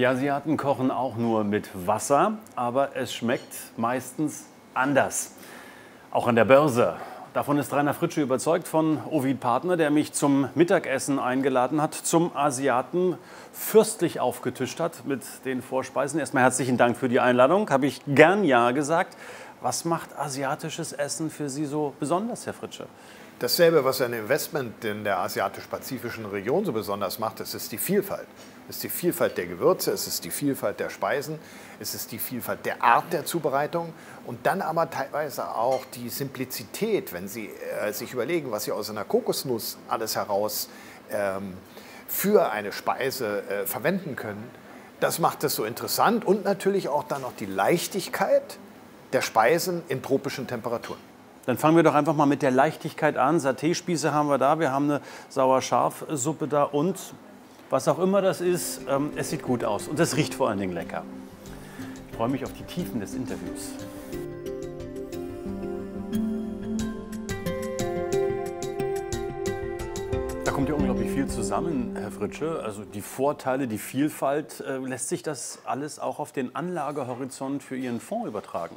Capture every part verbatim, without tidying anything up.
Die Asiaten kochen auch nur mit Wasser, aber es schmeckt meistens anders. Auch an der Börse. Davon ist Rainer Fritzsche überzeugt, von OVIDpartner, der mich zum Mittagessen eingeladen hat, zum Asiaten fürstlich aufgetischt hat mit den Vorspeisen. Erstmal herzlichen Dank für die Einladung, habe ich gern Ja gesagt. Was macht asiatisches Essen für Sie so besonders, Herr Fritzsche? Dasselbe, was ein Investment in der asiatisch-pazifischen Region so besonders macht, es ist die Vielfalt. Es ist die Vielfalt der Gewürze, es ist die Vielfalt der Speisen, es ist die Vielfalt der Art der Zubereitung und dann aber teilweise auch die Simplizität, wenn Sie äh, sich überlegen, was Sie aus einer Kokosnuss alles heraus ähm, für eine Speise äh, verwenden können. Das macht es so interessant und natürlich auch dann noch die Leichtigkeit der Speisen in tropischen Temperaturen. Dann fangen wir doch einfach mal mit der Leichtigkeit an. Saté-Spieße haben wir da, wir haben eine Sauer-Scharf-Suppe da und was auch immer das ist, ähm, es sieht gut aus und es riecht vor allen Dingen lecker. Ich freue mich auf die Tiefen des Interviews. Da kommt ja unglaublich viel zusammen, Herr Fritzsche. Also die Vorteile, die Vielfalt, äh, lässt sich das alles auch auf den Anlagehorizont für Ihren Fonds übertragen?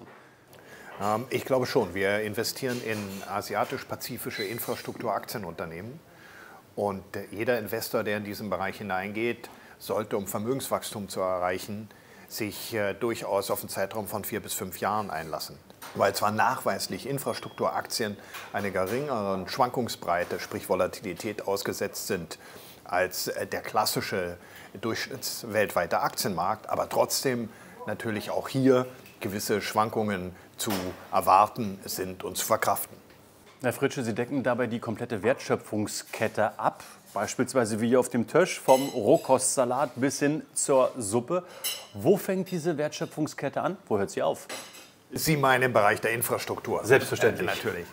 Ich glaube schon. Wir investieren in asiatisch-pazifische Infrastrukturaktienunternehmen. Und jeder Investor, der in diesen Bereich hineingeht, sollte, um Vermögenswachstum zu erreichen, sich durchaus auf einen Zeitraum von vier bis fünf Jahren einlassen. Weil zwar nachweislich Infrastrukturaktien einer geringeren Schwankungsbreite, sprich Volatilität, ausgesetzt sind als der klassische durchschnittsweltweite Aktienmarkt, aber trotzdem natürlich auch hier gewisse Schwankungen zu erwarten sind und zu verkraften. Herr Fritzsche, Sie decken dabei die komplette Wertschöpfungskette ab, beispielsweise wie hier auf dem Tisch, vom Rohkostsalat bis hin zur Suppe. Wo fängt diese Wertschöpfungskette an? Wo hört sie auf? Sie meinen im Bereich der Infrastruktur. Selbstverständlich. Äh, natürlich.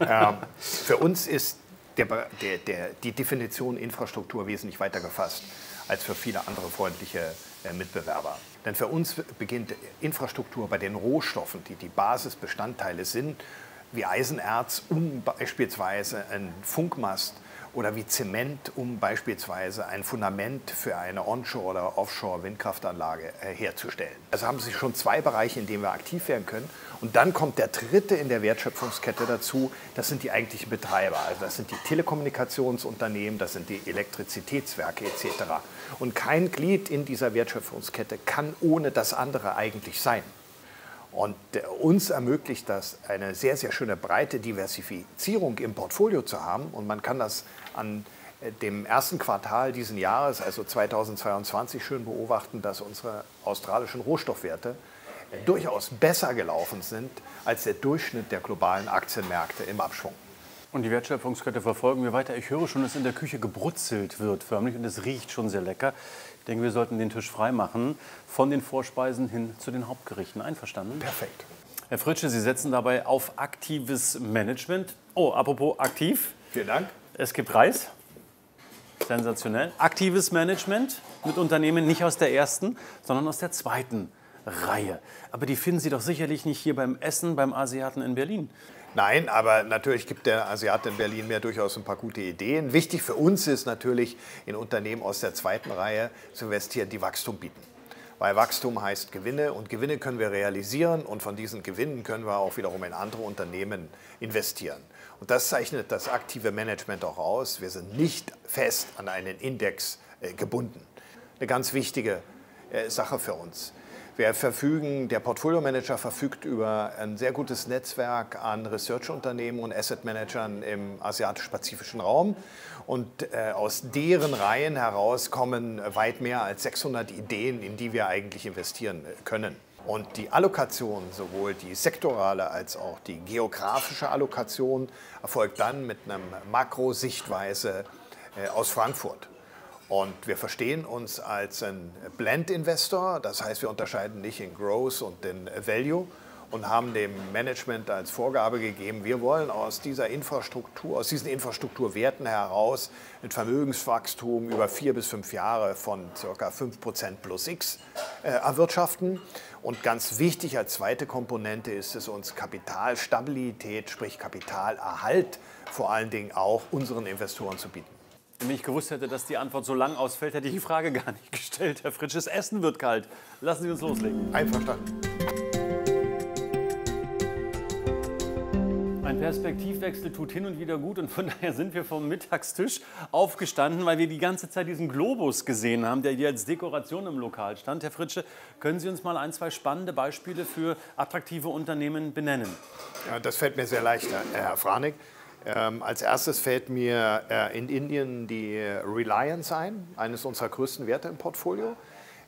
ähm, für uns ist der, der, der, die Definition Infrastruktur wesentlich weiter gefasst als für viele andere freundliche äh, Mitbewerber. Denn für uns beginnt Infrastruktur bei den Rohstoffen, die die Basisbestandteile sind, wie Eisenerz, um beispielsweise einen Funkmast oder wie Zement, um beispielsweise ein Fundament für eine Onshore- oder Offshore-Windkraftanlage herzustellen. Also haben sich schon zwei Bereiche, in denen wir aktiv werden können. Und dann kommt der dritte in der Wertschöpfungskette dazu, das sind die eigentlichen Betreiber. Also das sind die Telekommunikationsunternehmen, das sind die Elektrizitätswerke et cetera. Und kein Glied in dieser Wertschöpfungskette kann ohne das andere eigentlich sein. Und uns ermöglicht das, eine sehr, sehr schöne breite Diversifizierung im Portfolio zu haben. Und man kann das an dem ersten Quartal diesen Jahres, also zweitausendzweiundzwanzig, schön beobachten, dass unsere australischen Rohstoffwerte durchaus besser gelaufen sind als der Durchschnitt der globalen Aktienmärkte im Abschwung. Und die Wertschöpfungskette verfolgen wir weiter. Ich höre schon, dass in der Küche gebrutzelt wird förmlich und es riecht schon sehr lecker. Ich denke, wir sollten den Tisch freimachen, von den Vorspeisen hin zu den Hauptgerichten. Einverstanden? Perfekt. Herr Fritzsche, Sie setzen dabei auf aktives Management. Oh, apropos aktiv. Vielen Dank. Es gibt Reis. Sensationell. Aktives Management mit Unternehmen nicht aus der ersten, sondern aus der zweiten Reihe. Aber die finden Sie doch sicherlich nicht hier beim Essen, beim Asiaten in Berlin. Nein, aber natürlich gibt der Asiate in Berlin mir durchaus ein paar gute Ideen. Wichtig für uns ist natürlich, in Unternehmen aus der zweiten Reihe zu investieren, die Wachstum bieten. Weil Wachstum heißt Gewinne und Gewinne können wir realisieren und von diesen Gewinnen können wir auch wiederum in andere Unternehmen investieren. Und das zeichnet das aktive Management auch aus. Wir sind nicht fest an einen Index gebunden. Eine ganz wichtige Sache für uns. Wir verfügen, der Portfolio-Manager verfügt über ein sehr gutes Netzwerk an Research-Unternehmen und Asset-Managern im asiatisch-pazifischen Raum. Und äh, aus deren Reihen heraus kommen weit mehr als sechshundert Ideen, in die wir eigentlich investieren können. Und die Allokation, sowohl die sektorale als auch die geografische Allokation, erfolgt dann mit einer Makrosichtweise äh, aus Frankfurt. Und wir verstehen uns als ein Blend-Investor, das heißt, wir unterscheiden nicht in Growth und in Value und haben dem Management als Vorgabe gegeben, wir wollen aus dieser Infrastruktur, aus diesen Infrastrukturwerten heraus ein Vermögenswachstum über vier bis fünf Jahre von ca. fünf Prozent plus X äh, erwirtschaften. Und ganz wichtig als zweite Komponente ist es uns, Kapitalstabilität, sprich Kapitalerhalt, vor allen Dingen auch unseren Investoren zu bieten. Wenn ich gewusst hätte, dass die Antwort so lang ausfällt, hätte ich die Frage gar nicht gestellt. Herr Fritzsche, das Essen wird kalt. Lassen Sie uns loslegen. Einverstanden. Ein Perspektivwechsel tut hin und wieder gut und von daher sind wir vom Mittagstisch aufgestanden, weil wir die ganze Zeit diesen Globus gesehen haben, der hier als Dekoration im Lokal stand. Herr Fritzsche, können Sie uns mal ein, zwei spannende Beispiele für attraktive Unternehmen benennen? Ja, das fällt mir sehr leicht, Herr Franik. Ähm, als erstes fällt mir äh, in Indien die Reliance ein, eines unserer größten Werte im Portfolio.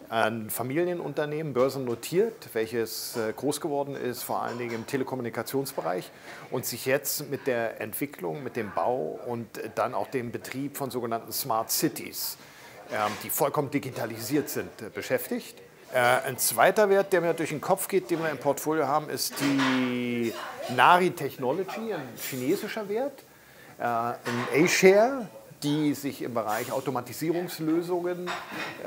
Ein Familienunternehmen, börsennotiert, welches äh, groß geworden ist, vor allen Dingen im Telekommunikationsbereich und sich jetzt mit der Entwicklung, mit dem Bau und dann auch dem Betrieb von sogenannten Smart Cities, äh, die vollkommen digitalisiert sind, äh, beschäftigt. Äh, ein zweiter Wert, der mir durch den Kopf geht, den wir im Portfolio haben, ist die Nari Technology, ein chinesischer Wert, äh, ein A-Share, die sich im Bereich Automatisierungslösungen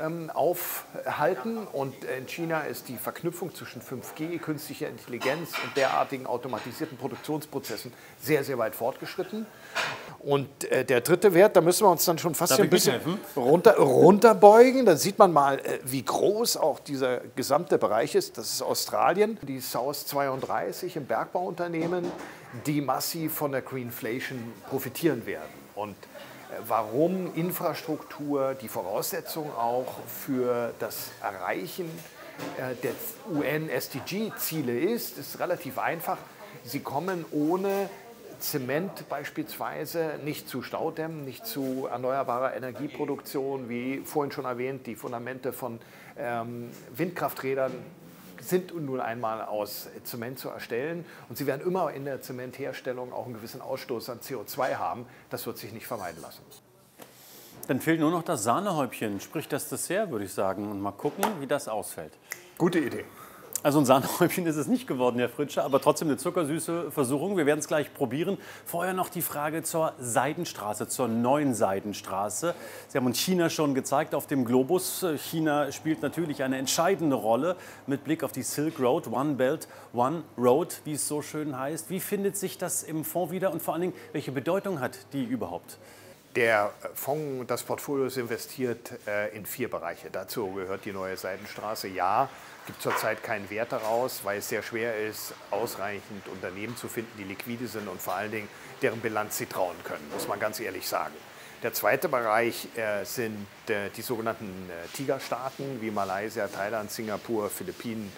ähm, aufhalten. Und in China ist die Verknüpfung zwischen fünf G, künstlicher Intelligenz und derartigen automatisierten Produktionsprozessen sehr, sehr weit fortgeschritten. Und äh, der dritte Wert, da müssen wir uns dann schon fast hier ein bisschen runter, runterbeugen. Da sieht man mal, äh, wie groß auch dieser gesamte Bereich ist. Das ist Australien, die South zweiunddreißig, im Bergbauunternehmen, die massiv von der Greenflation profitieren werden. Und warum Infrastruktur die Voraussetzung auch für das Erreichen der U N S D G-Ziele ist, ist relativ einfach. Sie kommen ohne Zement beispielsweise nicht zu Staudämmen, nicht zu erneuerbarer Energieproduktion, wie vorhin schon erwähnt, die Fundamente von ähm, Windkrafträdern sind nun einmal aus Zement zu erstellen und sie werden immer in der Zementherstellung auch einen gewissen Ausstoß an C O zwei haben. Das wird sich nicht vermeiden lassen. Dann fehlt nur noch das Sahnehäubchen, sprich das Dessert, würde ich sagen. Und mal gucken, wie das ausfällt. Gute Idee. Also ein Sahnehäubchen ist es nicht geworden, Herr Fritzsche, aber trotzdem eine zuckersüße Versuchung. Wir werden es gleich probieren. Vorher noch die Frage zur Seidenstraße, zur neuen Seidenstraße. Sie haben uns China schon gezeigt auf dem Globus. China spielt natürlich eine entscheidende Rolle mit Blick auf die Silk Road, One Belt, One Road, wie es so schön heißt. Wie findet sich das im Fonds wieder und vor allen Dingen, welche Bedeutung hat die überhaupt? Der Fonds, das Portfolio ist investiert äh, in vier Bereiche. Dazu gehört die neue Seidenstraße. Ja, es gibt zurzeit keinen Wert daraus, weil es sehr schwer ist, ausreichend Unternehmen zu finden, die liquide sind und vor allen Dingen deren Bilanz sie trauen können, muss man ganz ehrlich sagen. Der zweite Bereich äh, sind äh, die sogenannten äh, Tigerstaaten wie Malaysia, Thailand, Singapur, Philippinen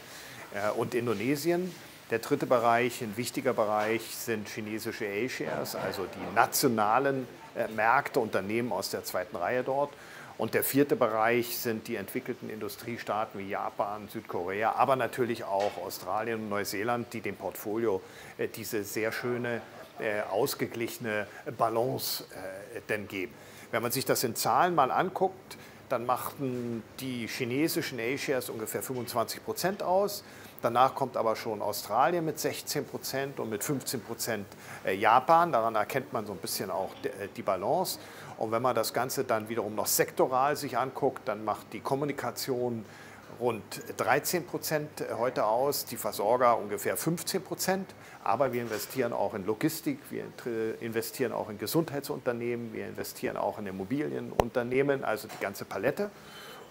äh, und Indonesien. Der dritte Bereich, ein wichtiger Bereich, sind chinesische A-Shares, also die nationalen äh, Märkte, Unternehmen aus der zweiten Reihe dort. Und der vierte Bereich sind die entwickelten Industriestaaten wie Japan, Südkorea, aber natürlich auch Australien und Neuseeland, die dem Portfolio äh, diese sehr schöne, äh, ausgeglichene Balance äh, denn geben. Wenn man sich das in Zahlen mal anguckt, dann machten die chinesischen A-Shares ungefähr fünfundzwanzig Prozent aus. Danach kommt aber schon Australien mit sechzehn Prozent und mit fünfzehn Prozent Japan. Daran erkennt man so ein bisschen auch die Balance. Und wenn man das Ganze dann wiederum noch sektoral sich anguckt, dann macht die Kommunikation rund dreizehn Prozent heute aus, die Versorger ungefähr fünfzehn Prozent. Aber wir investieren auch in Logistik, wir investieren auch in Gesundheitsunternehmen, wir investieren auch in Immobilienunternehmen, also die ganze Palette.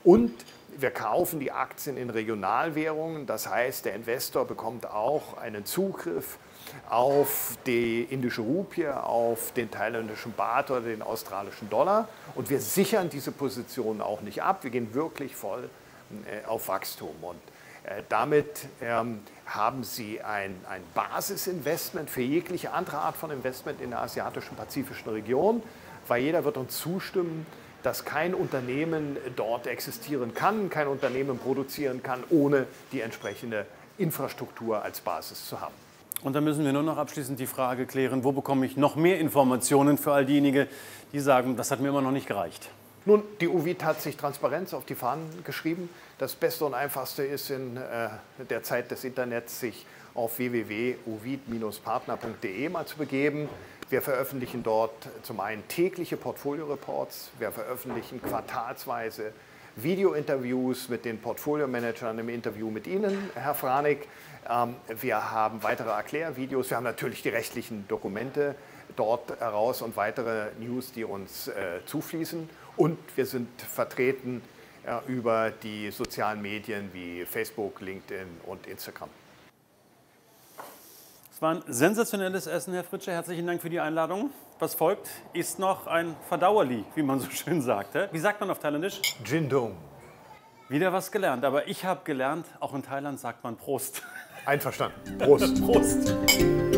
Und wir kaufen die Aktien in Regionalwährungen, das heißt, der Investor bekommt auch einen Zugriff auf die indische Rupie, auf den thailändischen Baht oder den australischen Dollar. Und wir sichern diese Positionen auch nicht ab, wir gehen wirklich voll auf Wachstum. Und äh, damit ähm, haben Sie ein, ein Basisinvestment für jegliche andere Art von Investment in der asiatischen, pazifischen Region, weil jeder wird uns zustimmen, dass kein Unternehmen dort existieren kann, kein Unternehmen produzieren kann, ohne die entsprechende Infrastruktur als Basis zu haben. Und dann müssen wir nur noch abschließend die Frage klären, wo bekomme ich noch mehr Informationen für all diejenigen, die sagen, das hat mir immer noch nicht gereicht? Nun, die O V I D hat sich Transparenz auf die Fahnen geschrieben. Das Beste und Einfachste ist in äh, der Zeit des Internets, sich auf w w w punkt ovid bindestrich partner punkt de mal zu begeben. Wir veröffentlichen dort zum einen tägliche Portfolio-Reports, wir veröffentlichen quartalsweise Video-Interviews mit den Portfolio-Managern, im Interview mit Ihnen, Herr Franik. Wir haben weitere Erklärvideos, wir haben natürlich die rechtlichen Dokumente dort heraus und weitere News, die uns äh, zufließen. Und wir sind vertreten äh, über die sozialen Medien wie Facebook, LinkedIn und Instagram. Es war ein sensationelles Essen, Herr Fritzsche. Herzlichen Dank für die Einladung. Was folgt, ist noch ein Verdauerli, wie man so schön sagt. Wie sagt man auf Thailändisch? Jindong. Wieder was gelernt, aber ich habe gelernt, auch in Thailand sagt man Prost. Einverstanden. Prost. Prost.